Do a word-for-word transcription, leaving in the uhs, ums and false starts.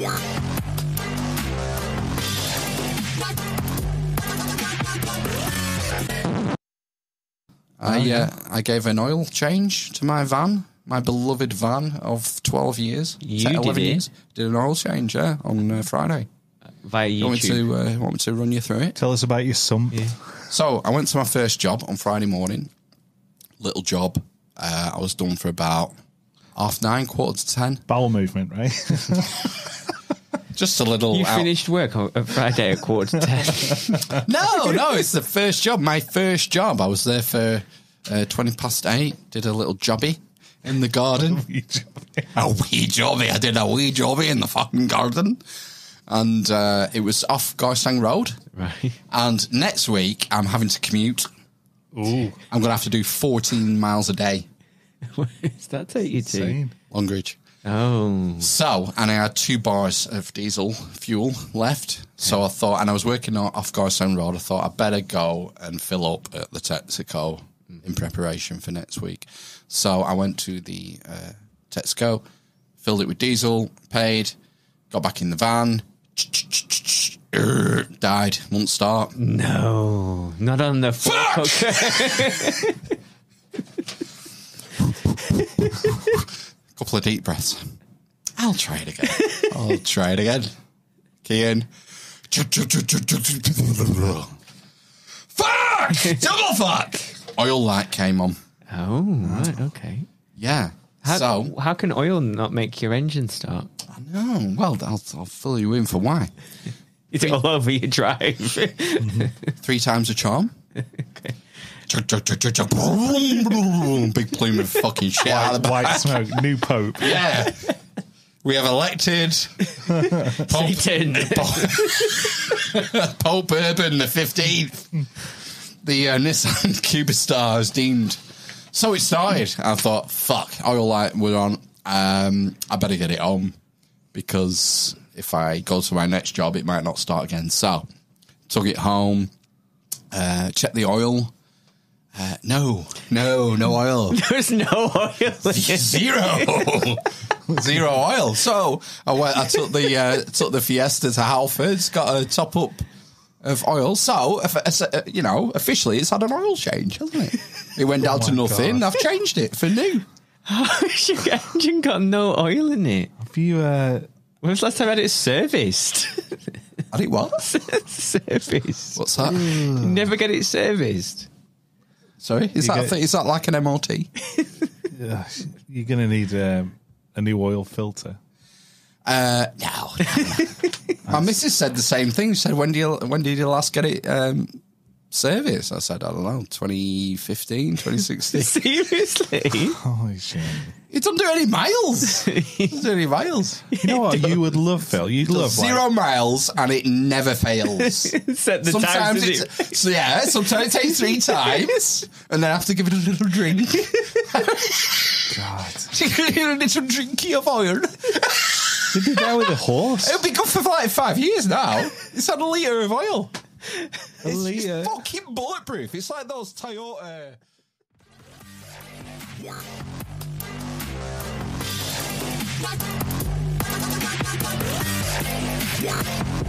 I uh, I gave an oil change to my van, my beloved van of twelve years. You did eleven it? Years. Did an oil change, yeah, on uh, Friday. Via YouTube. Want me, to, uh, want me to run you through it? Tell us about your sum. Yeah. So I went to my first job on Friday morning. Little job. Uh, I was done for about half nine, quarter to ten. Bowel movement, right? Just a little. You out. Finished work on Friday at quarter to ten. no, no, it's the first job. My first job. I was there for uh, twenty past eight. Did a little jobby in the garden. A wee jobby. A wee jobby. I did a wee jobby in the fucking garden. And uh, it was off Garstang Road. Right. And next week, I'm having to commute. Ooh. I'm going to have to do fourteen miles a day. Where does that take you to? Longridge. Oh. So, and I had two bars of diesel fuel left. Okay. So I thought, and I was working off Garstang Road, I thought I'd better go and fill up at the Texaco mm. in preparation for next week. So I went to the uh, Texaco, filled it with diesel, paid, got back in the van. Died. Won't start. No. Not on the fuck. A couple of deep breaths. I'll try it again. I'll try it again. Kian. Fuck! Double fuck! Oil light came on. Oh, right. Okay. Yeah. How, so, how can oil not make your engine start? I know. Well, I'll, I'll fill you in for why. It's all over your drive. mm-hmm. Three times a charm. Okay. Big plume of fucking shit out of the back. White smoke, new pope. Yeah. We have elected Pope, Satan. Pope, Pope Urban the fifteenth. The uh, Nissan Cubistar is deemed. So it started. I thought, fuck, oil light was on. Um, I better get it home because if I go to my next job, it might not start again. So took it home, uh, checked the oil. Uh, no, no, no oil. There's no oil. Zero. Zero oil. So I went. I took the uh, took the Fiesta to Halford's, got a top up of oil. So, you know, officially it's had an oil change, hasn't it? It went down oh to nothing. God. I've changed it for new. How has your engine got no oil in it? Have you, uh... When was the last time I had it serviced? Had it what? Serviced. What's that? Mm. You never get it serviced. Sorry? Is that, get... is that like an M O T? You're going to need um, a new oil filter. Uh, no. no. My missus said the same thing. She said, when, do you, when did you last get it um, serviced? I said, I don't know, twenty fifteen, twenty sixteen. Seriously? Holy shit. It doesn't do any miles. It doesn't do any miles. You know what you would love, Phil? You'd love zero like... miles and it never fails. Except the sometimes times it... So yeah, sometimes it takes three times and then I have to give it a little drink. God. A little drinky of oil. You'd be there with a horse. It'll be good for like five years now. It's had a litre of oil. A it's, litre. It's fucking bulletproof. It's like those Toyota... Yeah.